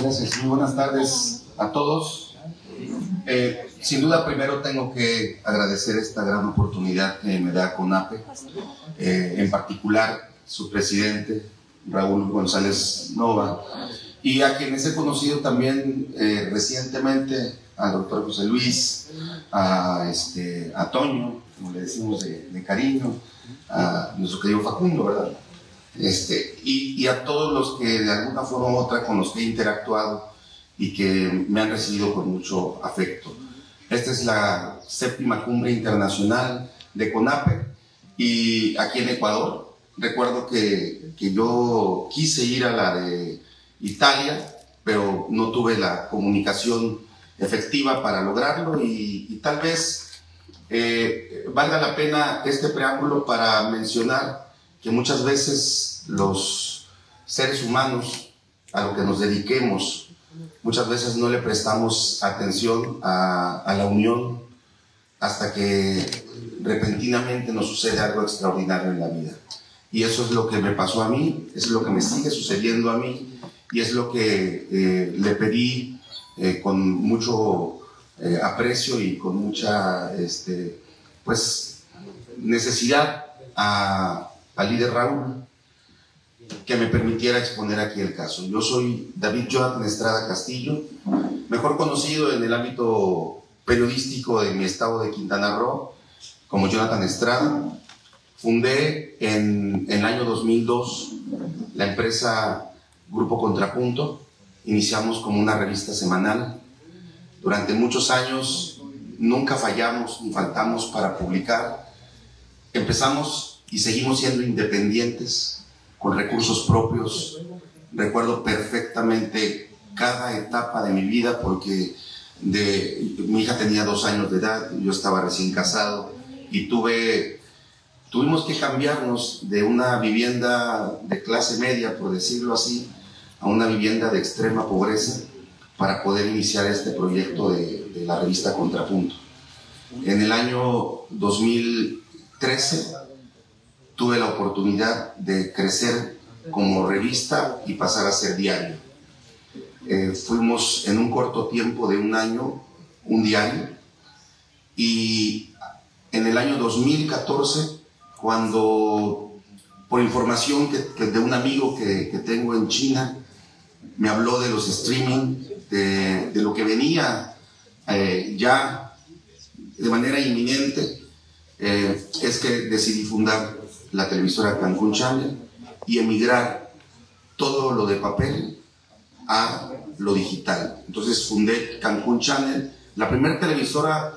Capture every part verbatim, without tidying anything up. Gracias, muy buenas tardes a todos. Eh, sin duda, primero tengo que agradecer esta gran oportunidad que me da CONAPE, eh, en particular su presidente, Raúl González Nova, y a quienes he conocido también eh, recientemente, al doctor José Luis, a, este, a Toño, como le decimos de, de cariño, a nuestro querido Facundo, ¿verdad? Este, y, y a todos los que de alguna forma u otra con los que he interactuado y que me han recibido con mucho afecto. Esta es la séptima cumbre internacional de CONAPE y aquí en Ecuador. Recuerdo que, que yo quise ir a la de Italia, pero no tuve la comunicación efectiva para lograrlo y, y tal vez eh, valga la pena este preámbulo para mencionar que muchas veces los seres humanos a lo que nos dediquemos, muchas veces no le prestamos atención a, a la unión hasta que repentinamente nos sucede algo extraordinario en la vida. Y eso es lo que me pasó a mí, es lo que me sigue sucediendo a mí y es lo que eh, le pedí eh, con mucho eh, aprecio y con mucha este, pues, necesidad a... al líder Raúl, que me permitiera exponer aquí el caso. Yo soy David Jonathan Estrada Castillo, mejor conocido en el ámbito periodístico de mi estado de Quintana Roo, como Jonathan Estrada. Fundé en, en el año dos mil dos la empresa Grupo Contrapunto. Iniciamos como una revista semanal. Durante muchos años nunca fallamos ni faltamos para publicar. Empezamos y seguimos siendo independientes, con recursos propios. Recuerdo perfectamente cada etapa de mi vida, porque de, mi hija tenía dos años de edad, yo estaba recién casado, y tuve, tuvimos que cambiarnos de una vivienda de clase media, por decirlo así, a una vivienda de extrema pobreza, para poder iniciar este proyecto de, de la revista Contrapunto. En el año dos mil trece, tuve la oportunidad de crecer como revista y pasar a ser diario. Eh, fuimos en un corto tiempo de un año, un diario, y en el año dos mil catorce, cuando por información que, que de un amigo que, que tengo en China, me habló de los streaming, de, de lo que venía eh, ya de manera inminente, eh, es que decidí fundar la televisora Cancún Channel y emigrar todo lo de papel a lo digital. Entonces fundé Cancún Channel, la primera televisora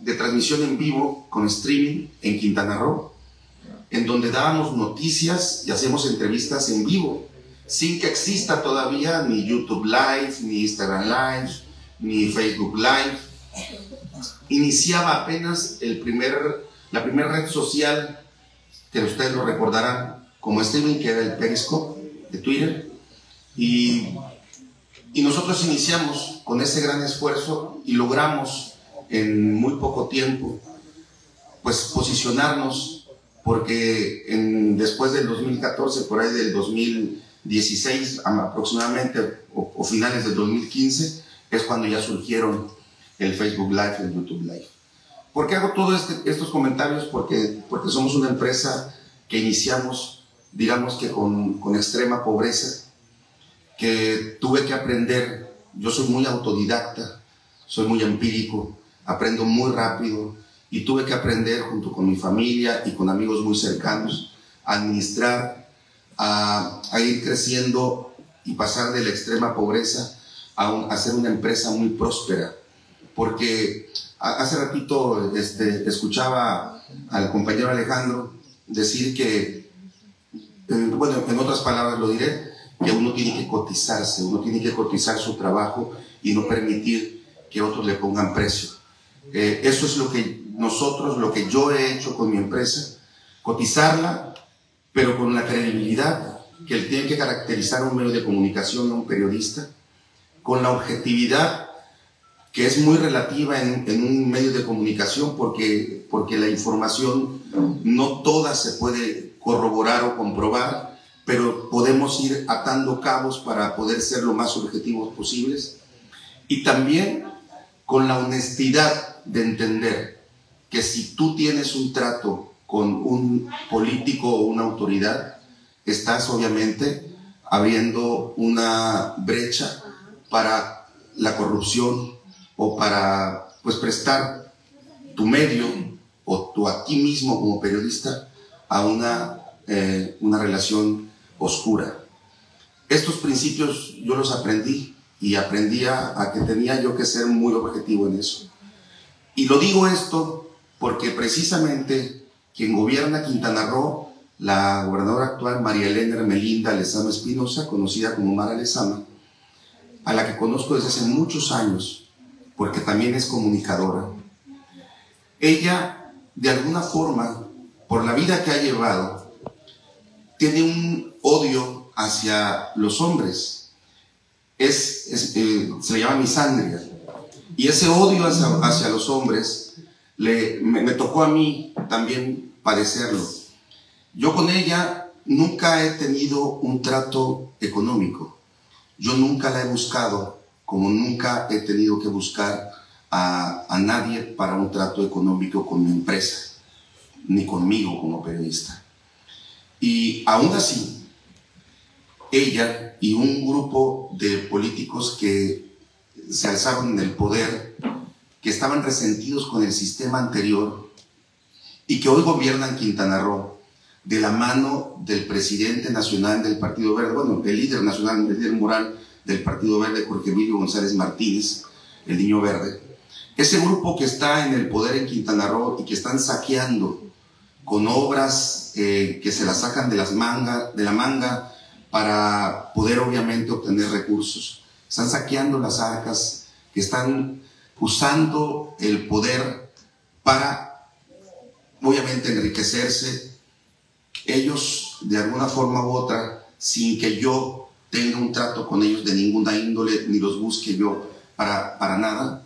de transmisión en vivo con streaming en Quintana Roo, en donde dábamos noticias y hacíamos entrevistas en vivo, sin que exista todavía ni YouTube Live, ni Instagram Live, ni Facebook Live. Iniciaba apenas el primer, la primera red social que ustedes lo recordarán como streaming, que era el Periscope de Twitter, y, y nosotros iniciamos con ese gran esfuerzo y logramos en muy poco tiempo pues posicionarnos, porque en, después del dos mil catorce, por ahí del dos mil dieciséis aproximadamente, o, o finales del dos mil quince, es cuando ya surgieron el Facebook Live, el YouTube Live. ¿Por qué hago todos este, estos comentarios? Porque, porque somos una empresa que iniciamos, digamos que con, con extrema pobreza, que tuve que aprender. Yo soy muy autodidacta, soy muy empírico, aprendo muy rápido y tuve que aprender junto con mi familia y con amigos muy cercanos a administrar, a, a ir creciendo y pasar de la extrema pobreza a, un, a ser una empresa muy próspera. Porque hace ratito este, escuchaba al compañero Alejandro decir que, eh, bueno, en otras palabras lo diré, que uno tiene que cotizarse, uno tiene que cotizar su trabajo y no permitir que otros le pongan precio. Eh, eso es lo que nosotros, lo que yo he hecho con mi empresa, cotizarla, pero con la credibilidad que tiene que caracterizar un medio de comunicación, un periodista, con la objetividad que es muy relativa en, en un medio de comunicación, porque, porque la información no toda se puede corroborar o comprobar, pero podemos ir atando cabos para poder ser lo más objetivos posibles, y también con la honestidad de entender que si tú tienes un trato con un político o una autoridad, estás obviamente abriendo una brecha para la corrupción o para pues prestar tu medio o tú a ti mismo como periodista a una, eh, una relación oscura. Estos principios yo los aprendí y aprendí a, a que tenía yo que ser muy objetivo en eso. Y lo digo esto porque precisamente quien gobierna Quintana Roo, la gobernadora actual María Elena Remelinda Lezama Espinosa, conocida como Mara Lezama, a la que conozco desde hace muchos años, porque también es comunicadora. Ella, de alguna forma, por la vida que ha llevado, tiene un odio hacia los hombres. Es, es, eh, se le llama misandria. Y ese odio hacia, hacia los hombres le, me, me tocó a mí también padecerlo. Yo con ella nunca he tenido un trato económico. Yo nunca la he buscado, como nunca he tenido que buscar a, a nadie para un trato económico con mi empresa, ni conmigo como periodista. Y aún así, ella y un grupo de políticos que se alzaron en el poder, que estaban resentidos con el sistema anterior y que hoy gobiernan Quintana Roo, de la mano del presidente nacional del Partido Verde, bueno, el líder nacional, el líder moral del Partido Verde, Jorge Emilio González Martínez, el Niño Verde. Ese grupo que está en el poder en Quintana Roo y que están saqueando con obras eh, que se las sacan de, las manga, de la manga para poder obviamente obtener recursos. Están saqueando las arcas, que están usando el poder para obviamente enriquecerse, ellos de alguna forma u otra, sin que yo tenga un trato con ellos de ninguna índole, ni los busque yo para, para nada.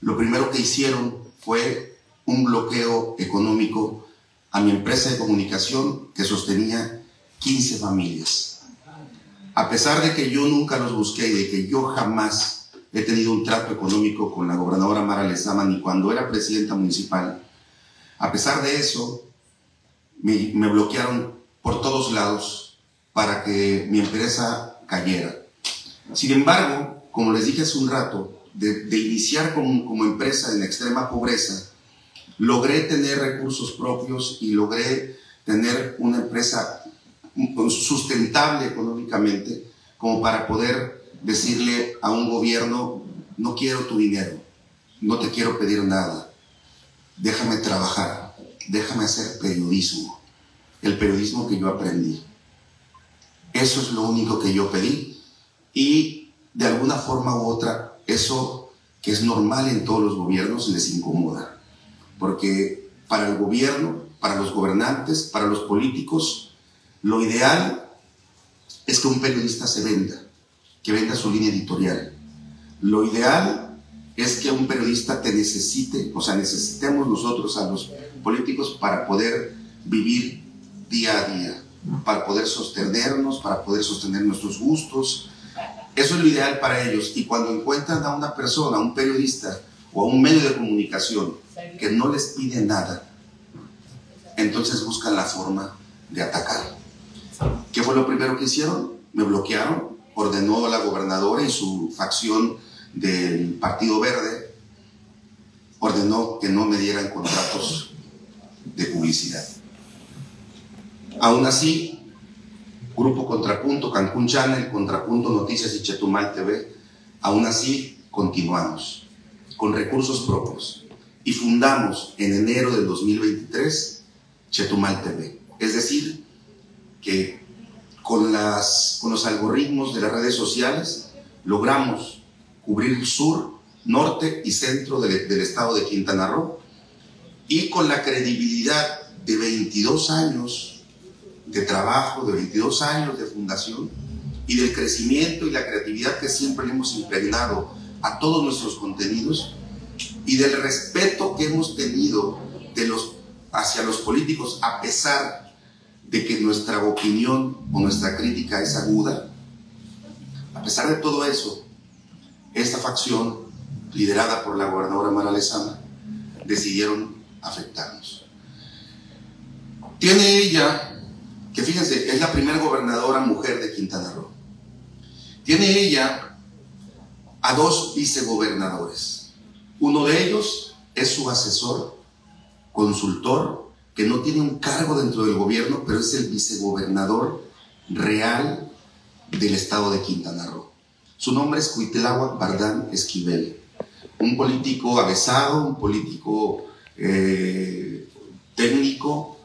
Lo primero que hicieron fue un bloqueo económico a mi empresa de comunicación que sostenía quince familias. A pesar de que yo nunca los busqué y de que yo jamás he tenido un trato económico con la gobernadora Mara Lezama, ni cuando era presidenta municipal, a pesar de eso, Me, me bloquearon por todos lados para que mi empresa cayera. Sin embargo, como les dije hace un rato, de, de iniciar como, como empresa en extrema pobreza, logré tener recursos propios y logré tener una empresa sustentable económicamente como para poder decirle a un gobierno: no quiero tu dinero, no te quiero pedir nada, déjame trabajar. Déjame hacer periodismo, el periodismo que yo aprendí. Eso es lo único que yo pedí, y de alguna forma u otra eso, que es normal en todos los gobiernos, les incomoda, porque para el gobierno, para los gobernantes, para los políticos, lo ideal es que un periodista se venda, que venda su línea editorial. Lo ideal es que un periodista te necesite, o sea, necesitemos nosotros a los políticos para poder vivir día a día, para poder sostenernos, para poder sostener nuestros gustos. Eso es lo ideal para ellos, y cuando encuentran a una persona, a un periodista o a un medio de comunicación que no les pide nada, entonces buscan la forma de atacar. ¿Qué fue lo primero que hicieron? Me bloquearon, ordenó a la gobernadora y su facción del Partido Verde, ordenó que no me dieran contratos de publicidad. Aún así, Grupo Contrapunto, Cancún Channel, Contrapunto Noticias y Chetumal T V, aún así continuamos con recursos propios y fundamos en enero del dos mil veintitrés Chetumal T V. Es decir, que con, las, con los algoritmos de las redes sociales logramos cubrir el sur, norte y centro del, del estado de Quintana Roo, y con la credibilidad de veintidós años de trabajo, de veintidós años de fundación y del crecimiento y la creatividad que siempre le hemos impregnado a todos nuestros contenidos, y del respeto que hemos tenido de los, hacia los políticos, a pesar de que nuestra opinión o nuestra crítica es aguda. A pesar de todo eso, esta facción, liderada por la gobernadora María Lezama, decidieron afectarnos. Tiene ella, que fíjense, es la primera gobernadora mujer de Quintana Roo, tiene ella a dos vicegobernadores. Uno de ellos es su asesor, consultor, que no tiene un cargo dentro del gobierno, pero es el vicegobernador real del estado de Quintana Roo. Su nombre es Cuitláhuac Bardán Esquivel, un político avesado, un político eh, técnico,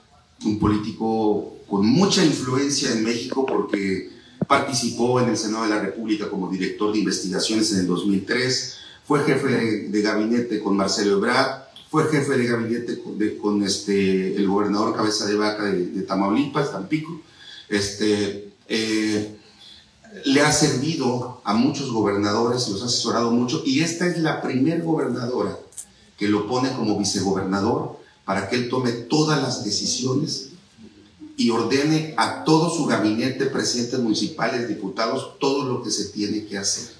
un político con mucha influencia en México, porque participó en el Senado de la República como director de investigaciones en el dos mil tres, fue jefe de, de gabinete con Marcelo Ebrard, fue jefe de gabinete con, de, con este, el gobernador Cabeza de Vaca de, de Tamaulipas, Tampico. Este, eh, le ha servido a muchos gobernadores, los ha asesorado mucho, y esta es la primer gobernadora que lo pone como vicegobernador para que él tome todas las decisiones y ordene a todo su gabinete, presidentes municipales, diputados, todo lo que se tiene que hacer.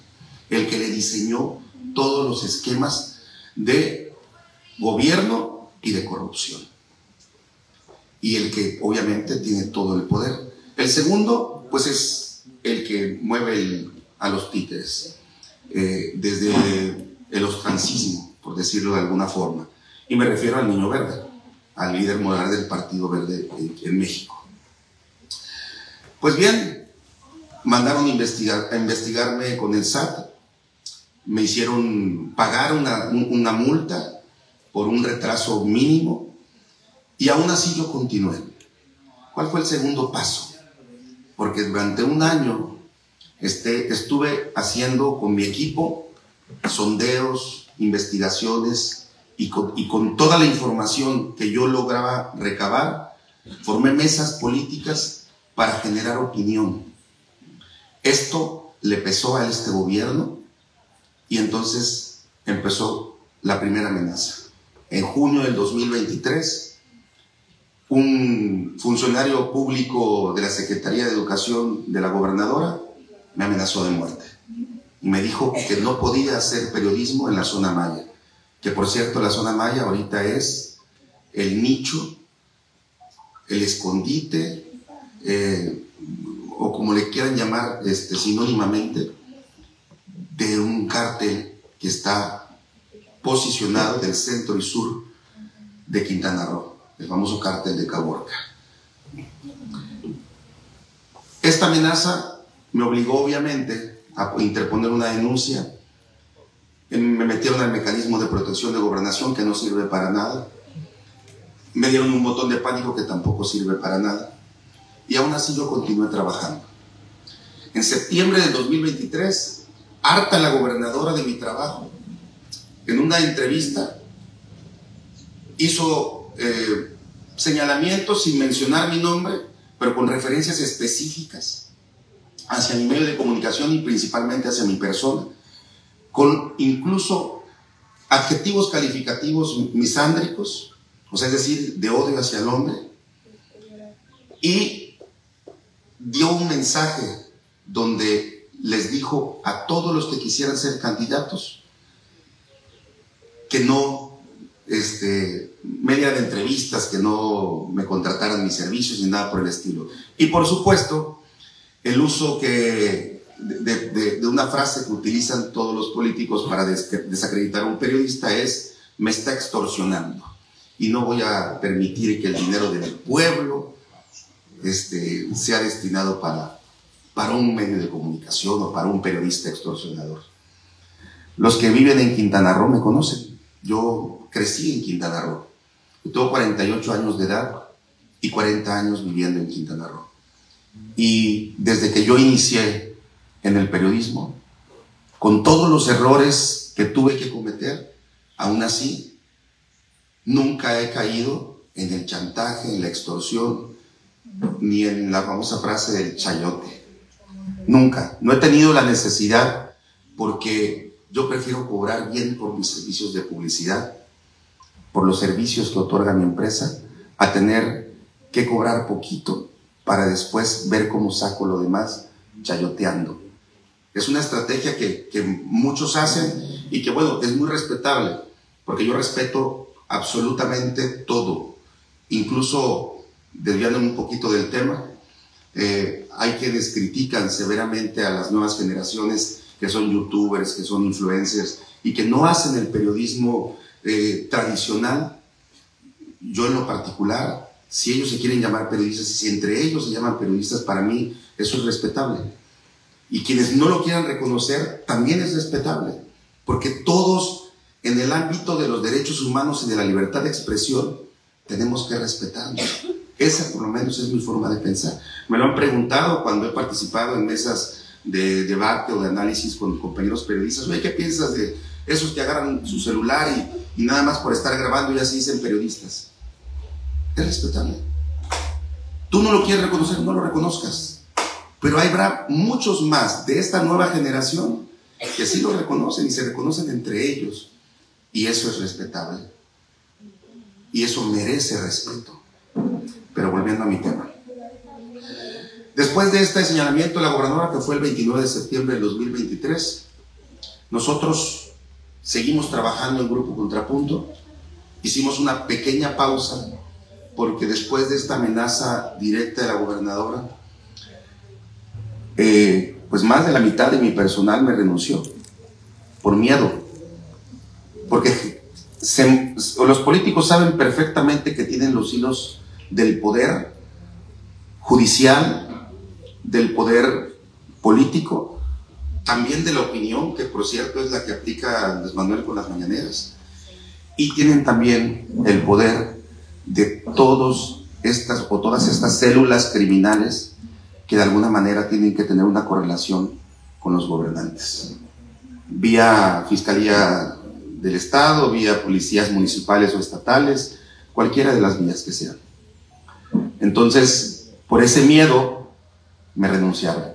El que le diseñó todos los esquemas de gobierno y de corrupción. Y el que obviamente tiene todo el poder. El segundo, pues es el que mueve el, a los títeres, eh, desde el ostrancismo, por decirlo de alguna forma. Y me refiero al Niño Verde, al líder moral del Partido Verde en, en México. Pues bien, mandaron investigar, a investigarme con el S A T, me hicieron pagar una, una multa por un retraso mínimo, y aún así yo continué. ¿Cuál fue el segundo paso? Porque durante un año este, estuve haciendo con mi equipo sondeos, investigaciones, Y con, y con toda la información que yo lograba recabar, formé mesas políticas para generar opinión. Esto le pesó a este gobierno, y entonces empezó la primera amenaza. En junio del dos mil veintitrés, un funcionario público de la Secretaría de Educación de la gobernadora me amenazó de muerte. Y me dijo que no podía hacer periodismo en la zona maya. Que por cierto, la zona maya ahorita es el nicho, el escondite, eh, o como le quieran llamar este, sinónimamente, de un cártel que está posicionado del centro y sur de Quintana Roo, el famoso cártel de Caborca. Esta amenaza me obligó obviamente a interponer una denuncia. Me metieron al mecanismo de protección de gobernación, que no sirve para nada. Me dieron un botón de pánico que tampoco sirve para nada. Y aún así yo continué trabajando. En septiembre del dos mil veintitrés, harta la gobernadora de mi trabajo, en una entrevista hizo eh, señalamientos sin mencionar mi nombre, pero con referencias específicas hacia mi medio de comunicación y principalmente hacia mi persona, con incluso adjetivos calificativos misándricos, o sea, es decir, de odio hacia el hombre, y dio un mensaje donde les dijo a todos los que quisieran ser candidatos que no, este, media de entrevistas, que no me contrataran mis servicios ni nada por el estilo. Y por supuesto, el uso que... De, de, de una frase que utilizan todos los políticos para des, desacreditar a un periodista es: me está extorsionando y no voy a permitir que el dinero del pueblo este, sea destinado para, para un medio de comunicación o para un periodista extorsionador. Los que viven en Quintana Roo me conocen. Yo crecí en Quintana Roo. Yo tengo cuarenta y ocho años de edad y cuarenta años viviendo en Quintana Roo. Y desde que yo inicié en el periodismo, con todos los errores que tuve que cometer, aún así nunca he caído en el chantaje, en la extorsión, ni en la famosa frase del chayote. Nunca, no he tenido la necesidad, porque yo prefiero cobrar bien por mis servicios de publicidad, por los servicios que otorga mi empresa, a tener que cobrar poquito para después ver cómo saco lo demás chayoteando. Es una estrategia que, que muchos hacen y que, bueno, es muy respetable, porque yo respeto absolutamente todo. Incluso, desviándome un poquito del tema, eh, hay quienes critican severamente a las nuevas generaciones que son youtubers, que son influencers y que no hacen el periodismo eh, tradicional. Yo en lo particular, si ellos se quieren llamar periodistas, si entre ellos se llaman periodistas, para mí eso es respetable. Y quienes no lo quieran reconocer, también es respetable, porque todos en el ámbito de los derechos humanos y de la libertad de expresión tenemos que respetarnos. Esa por lo menos es mi forma de pensar. Me lo han preguntado cuando he participado en mesas de debate o de análisis con compañeros periodistas. Oye, ¿qué piensas de esos que agarran su celular y, y nada más por estar grabando ya se dicen periodistas? Es respetable. Tú no lo quieres reconocer, no lo reconozcas. Pero habrá muchos más de esta nueva generación que sí lo reconocen y se reconocen entre ellos. Y eso es respetable. Y eso merece respeto. Pero volviendo a mi tema. Después de este señalamiento de la gobernadora, que fue el veintinueve de septiembre del dos mil veintitrés, nosotros seguimos trabajando en Grupo Contrapunto. Hicimos una pequeña pausa, porque después de esta amenaza directa de la gobernadora, eh, pues más de la mitad de mi personal me renunció. Por miedo. Porque Se, los políticos saben perfectamente que tienen los hilos del poder judicial, del poder político, también de la opinión, que por cierto es la que aplica Andrés Manuel con las mañaneras, y tienen también el poder de todos estas, o todas estas células criminales que de alguna manera tienen que tener una correlación con los gobernantes, vía Fiscalía del Estado, vía policías municipales o estatales, cualquiera de las vías que sean. Entonces, por ese miedo, me renunciaron.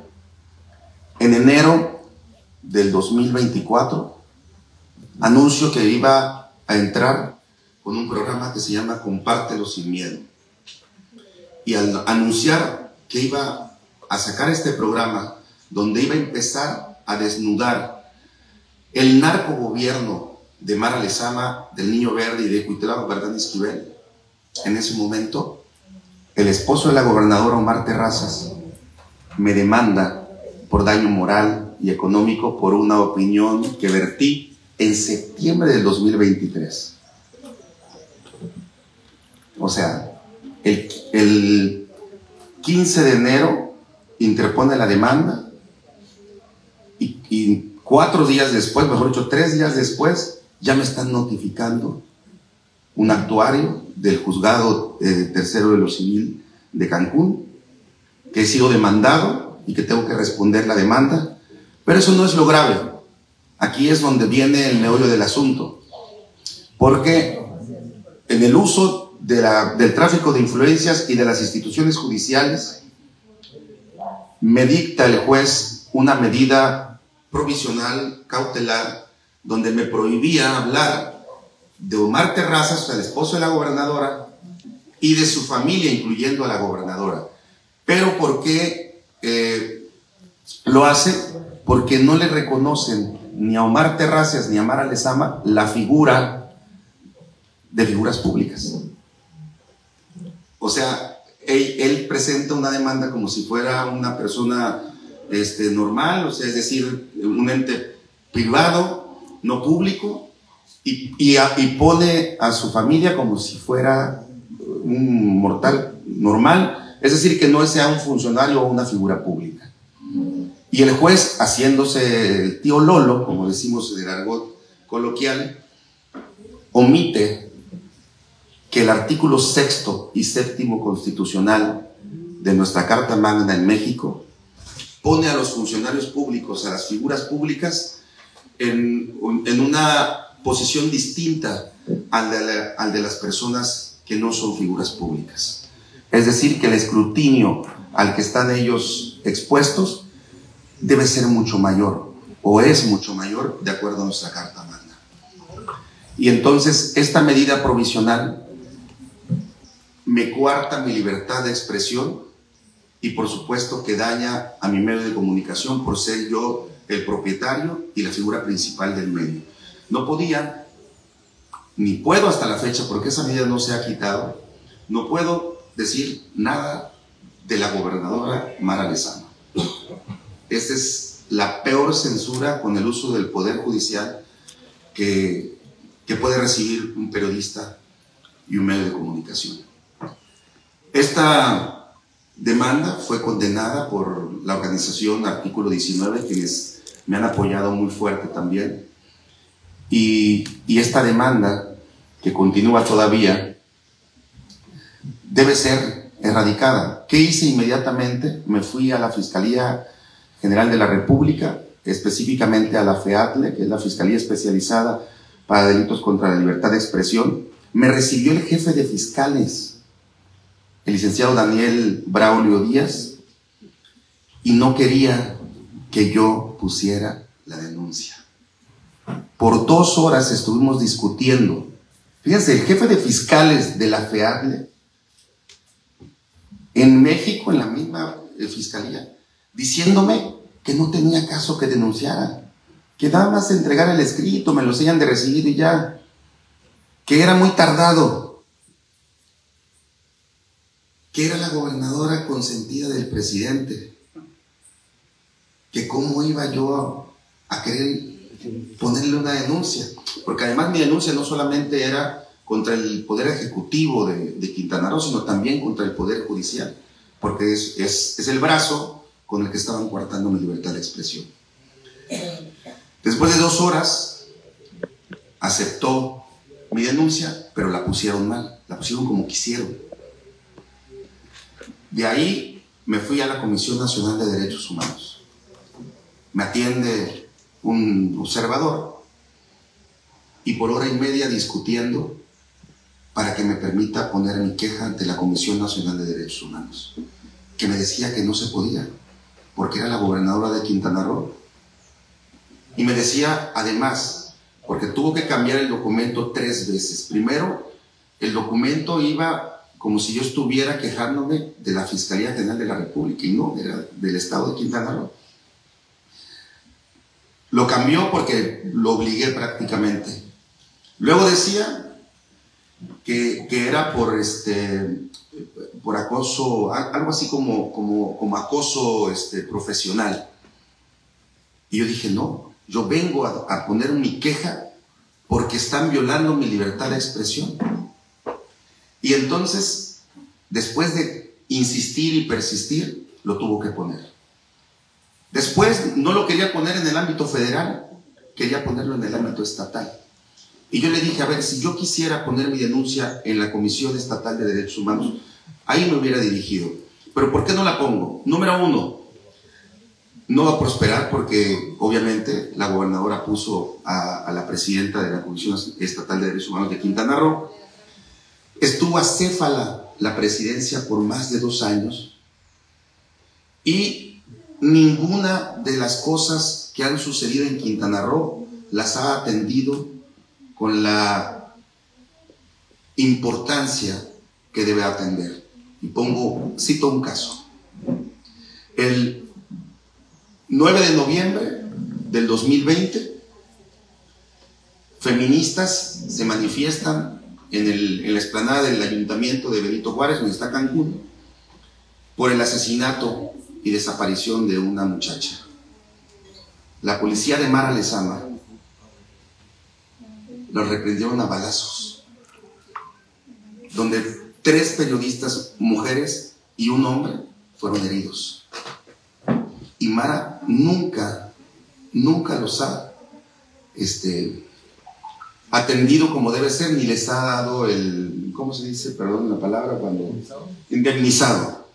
En enero del dos mil veinticuatro, anuncio que iba a entrar con un programa que se llama Compártelo Sin Miedo. Y al anunciar que iba a sacar este programa, donde iba a empezar a desnudar el narcogobierno de Mara Lezama, del Niño Verde y de Cuitláhuac Bardán Esquivel, en ese momento, el esposo de la gobernadora, Omar Terrazas, me demanda por daño moral y económico por una opinión que vertí en septiembre del dos mil veintitrés. O sea, el, el quince de enero interpone la demanda y, y cuatro días después, mejor dicho, tres días después, ya me están notificando un actuario del juzgado eh, tercero de lo civil de Cancún, que he sido demandado y que tengo que responder la demanda. Pero eso no es lo grave. Aquí es donde viene el meollo del asunto. Porque en el uso de la, del tráfico de influencias y de las instituciones judiciales, me dicta el juez una medida provisional, cautelar, donde me prohibía hablar de Omar Terrazas, o sea, el esposo de la gobernadora, y de su familia, incluyendo a la gobernadora. Pero ¿por qué eh, lo hace? Porque no le reconocen ni a Omar Terrazas ni a Mara Lezama la figura de figuras públicas. O sea, él, él presenta una demanda como si fuera una persona este, normal, o sea, es decir, un ente privado, no público, y, y, a, y pone a su familia como si fuera un mortal normal, es decir, que no sea un funcionario o una figura pública. Y el juez, haciéndose el tío Lolo, como decimos en el argot coloquial, omite que el artículo sexto y séptimo constitucional de nuestra Carta Magna en México pone a los funcionarios públicos, a las figuras públicas, En, en una posición distinta al de, la, al de las personas que no son figuras públicas. Es decir, que el escrutinio al que están ellos expuestos debe ser mucho mayor, o es mucho mayor, de acuerdo a nuestra Carta Magna. Y entonces, esta medida provisional me coarta mi libertad de expresión y por supuesto que daña a mi medio de comunicación por ser yo el propietario y la figura principal del medio. No podía, ni puedo hasta la fecha, porque esa medida no se ha quitado, no puedo decir nada de la gobernadora Mara Lezama. Esta es la peor censura con el uso del Poder Judicial que, que puede recibir un periodista y un medio de comunicación. Esta demanda fue condenada por la organización Artículo diecinueve, quienes me han apoyado muy fuerte también. Y, y esta demanda, que continúa todavía, debe ser erradicada. ¿Qué hice inmediatamente? Me fui a la Fiscalía General de la República, específicamente a la FEADLE, que es la Fiscalía Especializada para Delitos contra la Libertad de Expresión. Me recibió el jefe de fiscales, el licenciado Daniel Braulio Díaz, y no quería que yo pusiera la denuncia. Por dos horas estuvimos discutiendo. Fíjense, el jefe de fiscales de la FEADLE, en México, en la misma fiscalía, diciéndome que no tenía caso que denunciara, que nada más entregar el escrito, me lo habían de recibir y ya, que era muy tardado, que era la gobernadora consentida del presidente, que cómo iba yo a querer ponerle una denuncia, porque además mi denuncia no solamente era contra el Poder Ejecutivo de, de Quintana Roo, sino también contra el Poder Judicial, porque es, es, es el brazo con el que estaban coartando mi libertad de expresión. Después de dos horas aceptó mi denuncia, pero la pusieron mal, la pusieron como quisieron. De ahí me fui a la Comisión Nacional de Derechos Humanos. Me atiende un observador y por hora y media discutiendo para que me permita poner mi queja ante la Comisión Nacional de Derechos Humanos, que me decía que no se podía, porque era la gobernadora de Quintana Roo. Y me decía, además, porque tuvo que cambiar el documento tres veces. Primero, el documento iba como si yo estuviera quejándome de la Fiscalía General de la República, y no, era del estado de Quintana Roo. Lo cambió porque lo obligué prácticamente. Luego decía Que, que era por este por acoso, algo así como, como, como acoso este, profesional. Y yo dije, no, yo vengo a, a poner mi queja porque están violando mi libertad de expresión. Y entonces, después de insistir y persistir, lo tuvo que poner. Después no lo quería poner en el ámbito federal, quería ponerlo en el ámbito estatal. Y yo le dije, a ver, si yo quisiera poner mi denuncia en la Comisión Estatal de Derechos Humanos, ahí me hubiera dirigido. Pero ¿por qué no la pongo? Número uno, no va a prosperar porque obviamente la gobernadora puso a, a la presidenta de la Comisión Estatal de Derechos Humanos de Quintana Roo. Estuvo acéfala la presidencia por más de dos años y ninguna de las cosas que han sucedido en Quintana Roo las ha atendido con la importancia que debe atender. Y pongo, cito un caso. El nueve de noviembre del dos mil veinte, feministas se manifiestan en, el, en la explanada del Ayuntamiento de Benito Juárez, donde está Cancún, por el asesinato y desaparición de una muchacha. La policía de Mara Lezama los reprendieron a balazos, donde tres periodistas, mujeres y un hombre, fueron heridos. Y Mara nunca, nunca los ha este, atendido como debe ser, ni les ha dado el, ¿cómo se dice? Perdón la palabra, cuando... ¿Indemnizado? Indemnizado.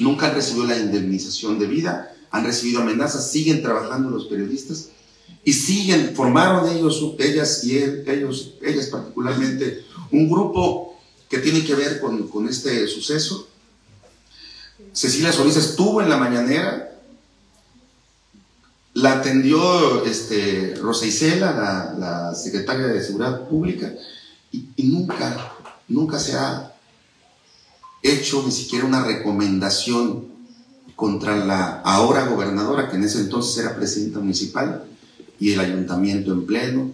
Nunca han recibido la indemnización debida, han recibido amenazas, siguen trabajando los periodistas, y siguen, formaron ellos, ellas y él, ellos, ellas particularmente, un grupo que tiene que ver con, con este suceso. Cecilia Solís estuvo en la mañanera, la atendió este, Rosa Isela, la, la secretaria de Seguridad Pública, y, y nunca, nunca se ha hecho ni siquiera una recomendación contra la ahora gobernadora, que en ese entonces era presidenta municipal, y el ayuntamiento en pleno.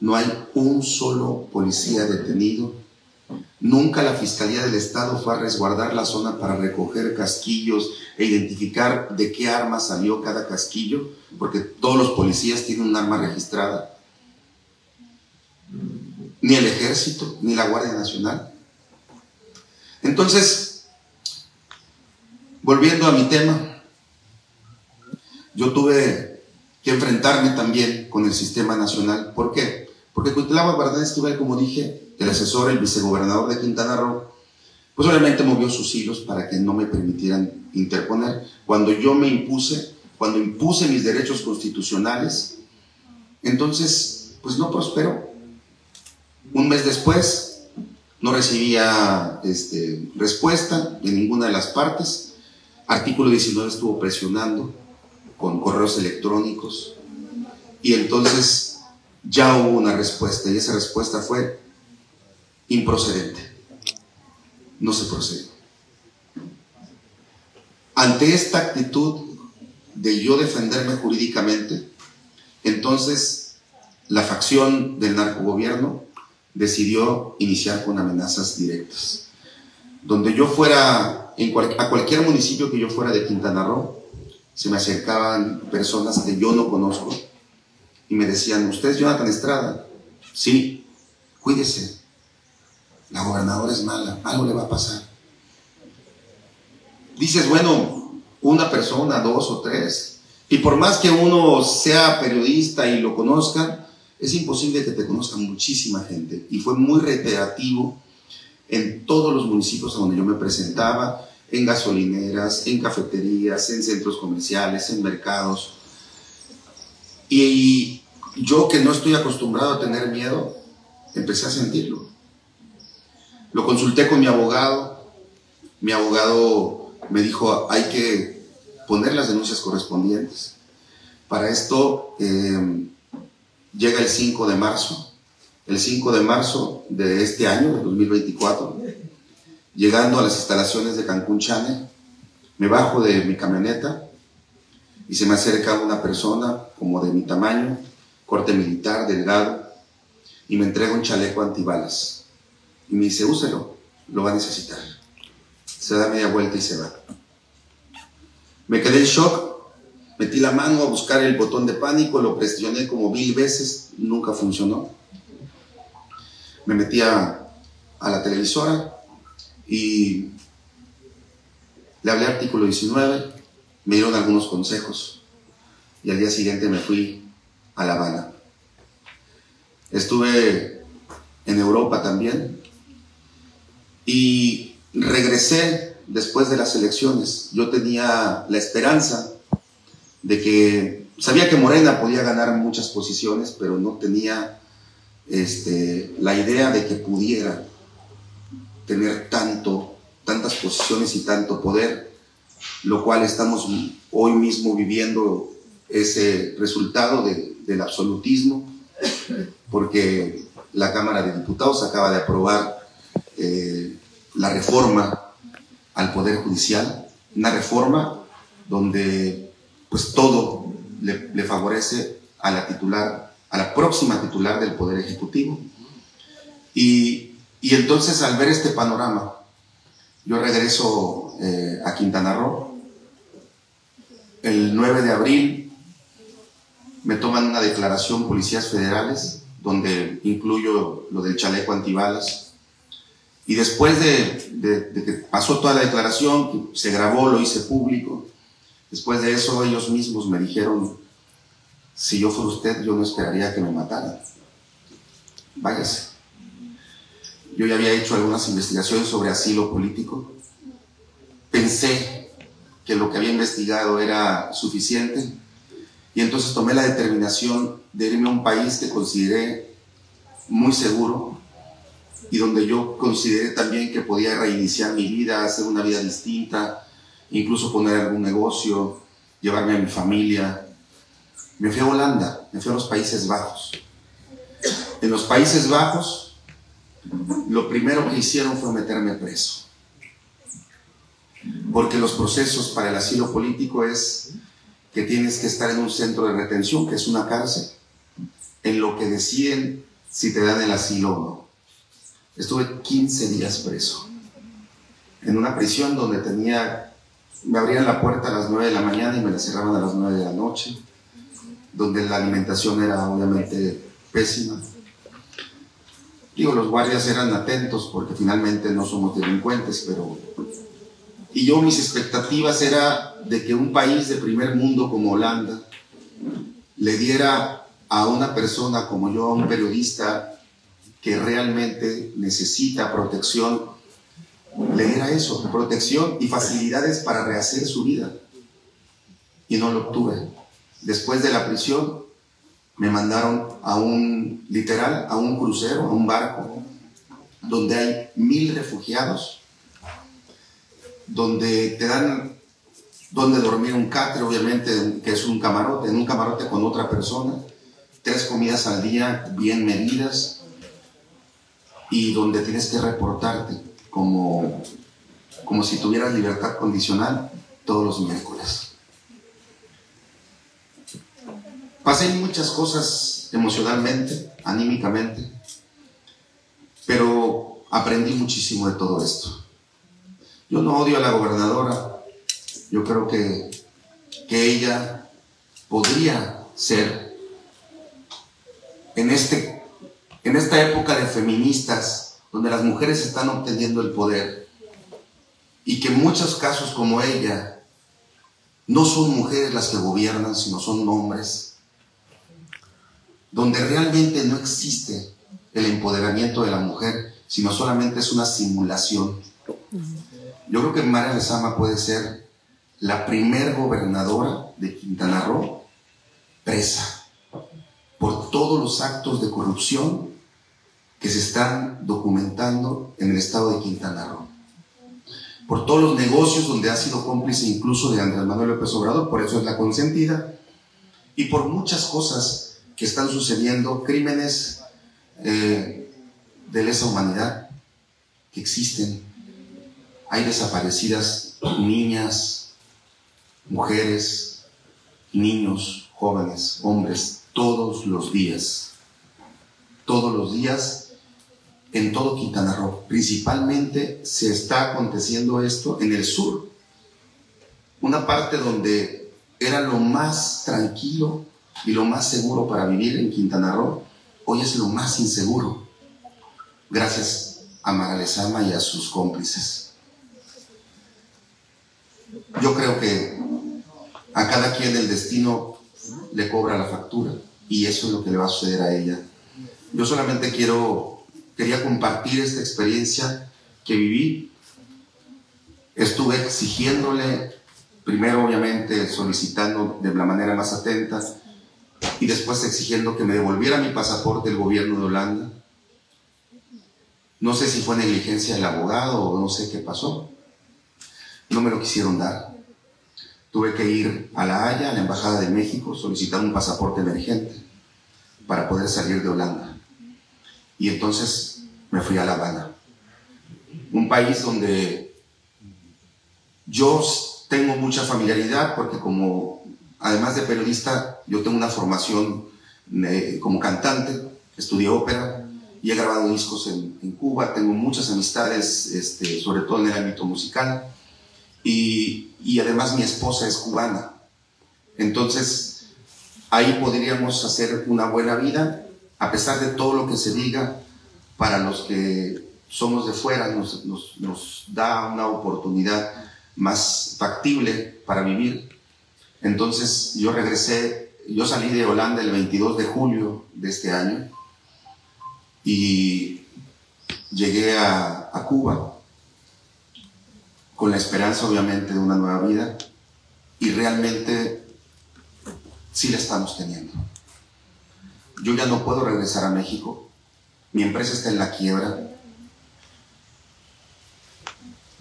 No hay un solo policía detenido. Nunca la Fiscalía del Estado fue a resguardar la zona para recoger casquillos e identificar de qué arma salió cada casquillo, porque todos los policías tienen un arma registrada. Ni el Ejército, ni la Guardia Nacional. Entonces, volviendo a mi tema, yo tuve que enfrentarme también con el sistema nacional. ¿Por qué? Porque Cuitláhuac Bardán Esquivel, como dije, el asesor, el vicegobernador de Quintana Roo, pues obviamente movió sus hilos para que no me permitieran interponer. Cuando yo me impuse, cuando impuse mis derechos constitucionales, entonces, pues no prosperó. Un mes después, no recibía este, respuesta de ninguna de las partes. Artículo diecinueve estuvo presionando con correos electrónicos, y entonces ya hubo una respuesta, y esa respuesta fue improcedente. No se procede. Ante esta actitud de yo defenderme jurídicamente, entonces la facción del narcogobierno decidió iniciar con amenazas directas. Donde yo fuera, en cual, a cualquier municipio que yo fuera de Quintana Roo, se me acercaban personas que yo no conozco y me decían: ¿usted es Jonathan Estrada? Sí, cuídese, la gobernadora es mala, algo le va a pasar. Dices, bueno, una persona, dos o tres, y por más que uno sea periodista y lo conozca, es imposible que te conozca muchísima gente. Y fue muy reiterativo en todos los municipios donde yo me presentaba, en gasolineras, en cafeterías, en centros comerciales, en mercados. Y yo, que no estoy acostumbrado a tener miedo, empecé a sentirlo. Lo consulté con mi abogado. Mi abogado me dijo: hay que poner las denuncias correspondientes. Para esto... Eh, llega el cinco de marzo, el cinco de marzo de este año, de dos mil veinticuatro, llegando a las instalaciones de Cancún Channel, me bajo de mi camioneta y se me acerca una persona como de mi tamaño, corte militar, delgado, y me entrega un chaleco antibalas. Y me dice: úselo, lo va a necesitar. Se da media vuelta y se va. Me quedé en shock. Metí la mano a buscar el botón de pánico, lo presioné como mil veces, nunca funcionó. Me metí a, a la televisora y le hablé Artículo diecinueve, me dieron algunos consejos y al día siguiente me fui a La Habana. Estuve en Europa también y regresé después de las elecciones. Yo tenía la esperanza de que sabía que Morena podía ganar muchas posiciones, pero no tenía este, la idea de que pudiera tener tanto, tantas posiciones y tanto poder, lo cual estamos hoy mismo viviendo ese resultado de, del absolutismo, porque la Cámara de Diputados acaba de aprobar eh, la reforma al Poder Judicial, una reforma donde pues todo le, le favorece a la titular, a la próxima titular del Poder Ejecutivo. Y, y entonces, al ver este panorama, yo regreso eh, a Quintana Roo. El nueve de abril me toman una declaración policías federales, donde incluyo lo del chaleco antibalas. Y después de, de, de que pasó toda la declaración, se grabó, lo hice público. Después de eso, ellos mismos me dijeron: si yo fuera usted, yo no esperaría que me mataran. Váyase. Yo ya había hecho algunas investigaciones sobre asilo político. Pensé que lo que había investigado era suficiente. Y entonces tomé la determinación de irme a un país que consideré muy seguro y donde yo consideré también que podía reiniciar mi vida, hacer una vida distinta, incluso poner algún negocio, llevarme a mi familia. Me fui a Holanda, me fui a los Países Bajos. En los Países Bajos, lo primero que hicieron fue meterme preso. porque los procesos para el asilo político es que tienes que estar en un centro de retención, que es una cárcel, en lo que deciden si te dan el asilo o no. Estuve quince días preso, en una prisión donde tenía, me abrían la puerta a las nueve de la mañana y me la cerraban a las nueve de la noche, donde la alimentación era obviamente pésima. Digo, los guardias eran atentos porque finalmente no somos delincuentes, pero... Y yo mis expectativas era de que un país de primer mundo como Holanda le diera a una persona como yo, a un periodista que realmente necesita protección, le diera eso, protección y facilidades para rehacer su vida. Y no lo obtuve. Después de la prisión, me mandaron a un, literal, a un crucero, a un barco, donde hay mil refugiados, donde te dan donde dormir un catre, obviamente, que es un camarote, en un camarote con otra persona, tres comidas al día bien medidas, y donde tienes que reportarte como, como si tuvieras libertad condicional todos los miércoles. Pasé muchas cosas emocionalmente, anímicamente, pero aprendí muchísimo de todo esto. Yo no odio a la gobernadora, yo creo que, que ella podría ser, en, este, en esta época de feministas, donde las mujeres están obteniendo el poder, y que muchos casos como ella, no son mujeres las que gobiernan, sino son hombres, donde realmente no existe el empoderamiento de la mujer, sino solamente es una simulación. Yo creo que María Lezama puede ser la primer gobernadora de Quintana Roo presa por todos los actos de corrupción que se están documentando en el estado de Quintana Roo, por todos los negocios donde ha sido cómplice incluso de Andrés Manuel López Obrador, por eso es la consentida, y por muchas cosas que están sucediendo, crímenes eh, de lesa humanidad que existen. Hay desaparecidas niñas, mujeres, niños, jóvenes, hombres, todos los días. Todos los días en todo Quintana Roo. Principalmente se está aconteciendo esto en el sur. Una parte donde era lo más tranquilo y lo más seguro para vivir en Quintana Roo, hoy es lo más inseguro, gracias a María Lezama y a sus cómplices. Yo creo que a cada quien el destino le cobra la factura, y eso es lo que le va a suceder a ella. Yo solamente quiero, quería compartir esta experiencia que viví. Estuve exigiéndole, primero obviamente solicitando de la manera más atenta, y después exigiendo que me devolviera mi pasaporte el gobierno de Holanda. No sé si fue negligencia del abogado o no sé qué pasó. No me lo quisieron dar. Tuve que ir a La Haya, a la Embajada de México, solicitar un pasaporte emergente para poder salir de Holanda. Y entonces me fui a La Habana. Un país donde yo tengo mucha familiaridad porque como... además de periodista, yo tengo una formación eh, como cantante, estudié ópera y he grabado discos en, en Cuba, tengo muchas amistades, este, sobre todo en el ámbito musical, y, y además mi esposa es cubana. Entonces, ahí podríamos hacer una buena vida, a pesar de todo lo que se diga, para los que somos de fuera, nos, nos, nos da una oportunidad más factible para vivir. Entonces yo regresé, yo salí de Holanda el veintidós de julio de este año y llegué a, a Cuba con la esperanza obviamente de una nueva vida, y realmente sí la estamos teniendo. Yo ya no puedo regresar a México, mi empresa está en la quiebra,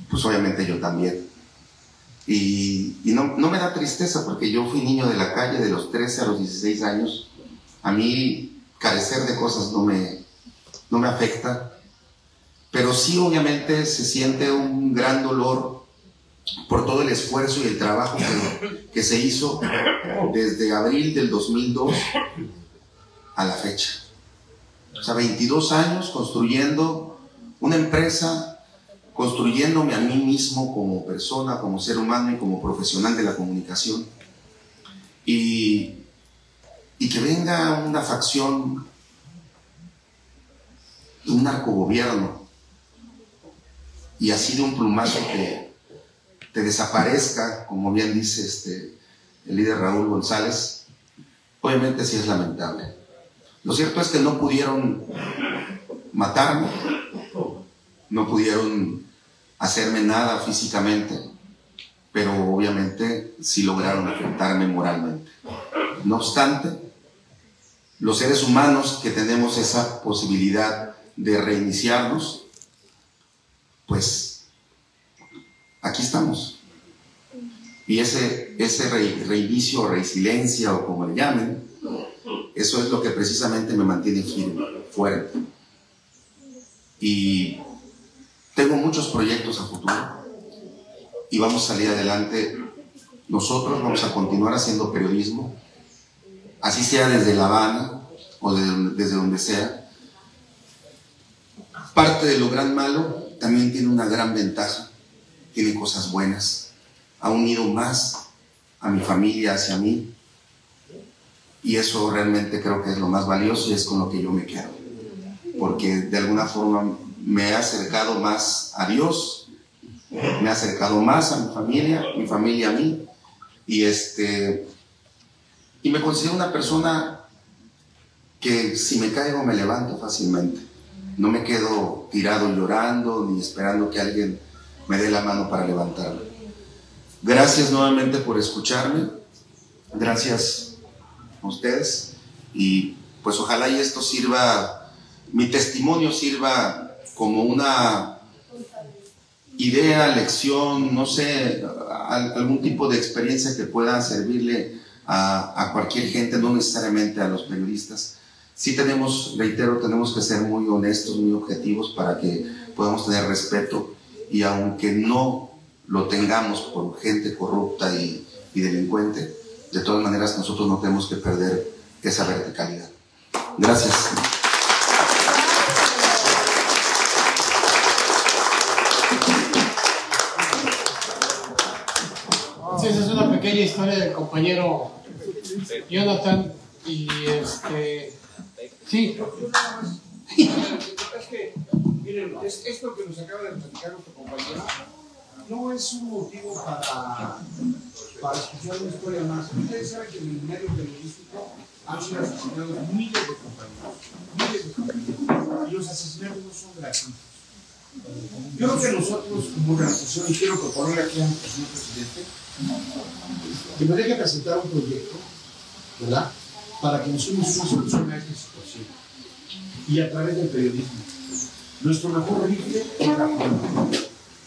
pues obviamente yo también. Y, y no, no me da tristeza porque yo fui niño de la calle de los trece a los dieciséis años. A mí carecer de cosas no me, no me afecta, pero sí obviamente se siente un gran dolor por todo el esfuerzo y el trabajo que, que se hizo desde abril del dos mil dos a la fecha. O sea, veintidós años construyendo una empresa, construyéndome a mí mismo como persona, como ser humano y como profesional de la comunicación. Y, y que venga una facción, un narcogobierno, y así de un plumazo que te desaparezca, como bien dice este, el líder Raúl González, obviamente sí es lamentable. Lo cierto es que no pudieron matarme, no pudieron hacerme nada físicamente, pero obviamente sí lograron afectarme moralmente. No obstante, los seres humanos que tenemos esa posibilidad de reiniciarnos, pues aquí estamos. Y ese, ese re, reinicio o resiliencia, o como le llamen, eso es lo que precisamente me mantiene firme, fuerte. Y tengo muchos proyectos a futuro y vamos a salir adelante. Nosotros vamos a continuar haciendo periodismo, así sea desde La Habana o de, desde donde sea. Parte de lo gran malo también tiene una gran ventaja. Tiene cosas buenas, ha unido más a mi familia hacia mí, y eso realmente creo que es lo más valioso y es con lo que yo me quedo, porque de alguna forma me he acercado más a Dios, me he acercado más a mi familia, mi familia a mí, y, este, y me considero una persona que si me caigo me levanto fácilmente, no me quedo tirado llorando ni esperando que alguien me dé la mano para levantarlo. Gracias nuevamente por escucharme, gracias a ustedes, y pues ojalá y esto sirva, mi testimonio sirva como una idea, lección, no sé, algún tipo de experiencia que pueda servirle a, a cualquier gente, no necesariamente a los periodistas. Sí tenemos, reitero, tenemos que ser muy honestos, muy objetivos para que podamos tener respeto. Y aunque no lo tengamos por gente corrupta y, y delincuente, de todas maneras nosotros no tenemos que perder esa verticalidad. Gracias. Sí, esa es una pequeña historia del compañero Jonathan. Y este... sí. Miren, esto que nos acaba de platicar nuestro compañero no es un motivo para, para escuchar una historia más. Ustedes saben que en el medio periodístico han sido asesinados miles de compañeros, miles de compañeros, y los asesinatos no son gratuitos. Yo creo que nosotros, como organización, y quiero proponerle aquí a nuestro señor presidente, que nos deje presentar un proyecto, ¿verdad?, para que nos unamos una solución a esta situación, y a través del periodismo. Nuestro mejor rifle es la forma.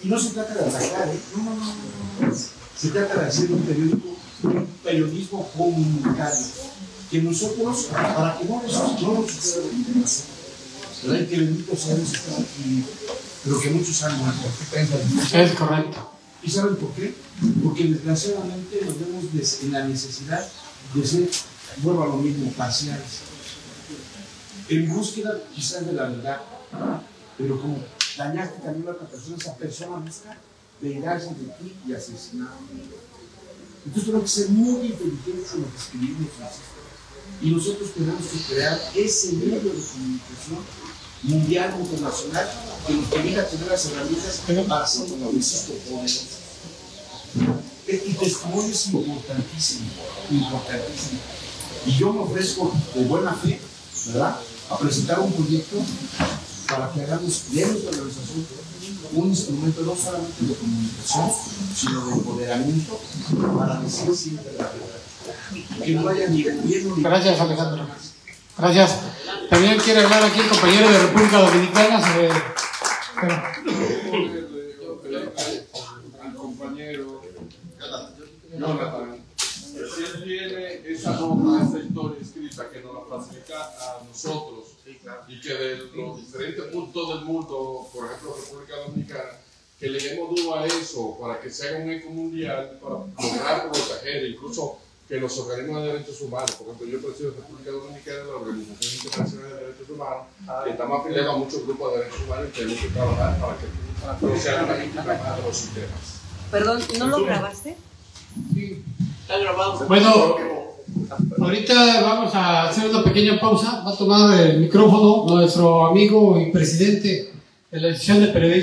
Y no se trata de atacar, ¿eh? No, no, no, no. Se trata de hacer un periódico, un periodismo comunitario. Que nosotros, para que no nos suceda lo que pasa, ¿verdad? Que benditos años están aquí, pero que muchos años ¿no? Es correcto. ¿Y saben por qué? Porque desgraciadamente nos vemos en la necesidad de ser, vuelvo a lo mismo, parciales. En búsqueda quizás de la verdad. Pero como dañaste también a otra persona, esa persona busca vengarse de ti y asesinarme. Entonces tenemos que ser muy inteligentes en lo que escribimos las historias. Y nosotros tenemos que crear ese medio de comunicación mundial, internacional, que nos permita tener las herramientas para hacer lo que insisto, poderoso. Y testimonio es importantísimo, importantísimo. Y yo me ofrezco de buena fe, ¿verdad?, a presentar un proyecto para que hagamos de nuestra organización un instrumento no solamente de comunicación, sino de empoderamiento para decir siempre la verdad. Que no vaya ni gobierno ni... Gracias, Alejandro. Gracias. También quiere hablar aquí el compañero de República Dominicana sobre... Al compañero... Jonathan. Si él tiene esa nota, esa historia escrita que nos la facilita a nosotros, y que de los diferentes puntos del mundo, por ejemplo República Dominicana, que le demos duro a eso para que se haga un eco mundial, para lograr proteger, incluso que los organismos de derechos humanos, por ejemplo, yo presido la República Dominicana, la Organización Internacional de Derechos Humanos, que estamos afiliados a muchos grupos de derechos humanos y tenemos que trabajar para que no sean una víctima más de los sistemas. Perdón, ¿no lo grabaste? Sí, está grabado. Bueno, ahorita vamos a hacer una pequeña pausa. Va a tomar el micrófono nuestro amigo y presidente de la Asociación de Periodistas.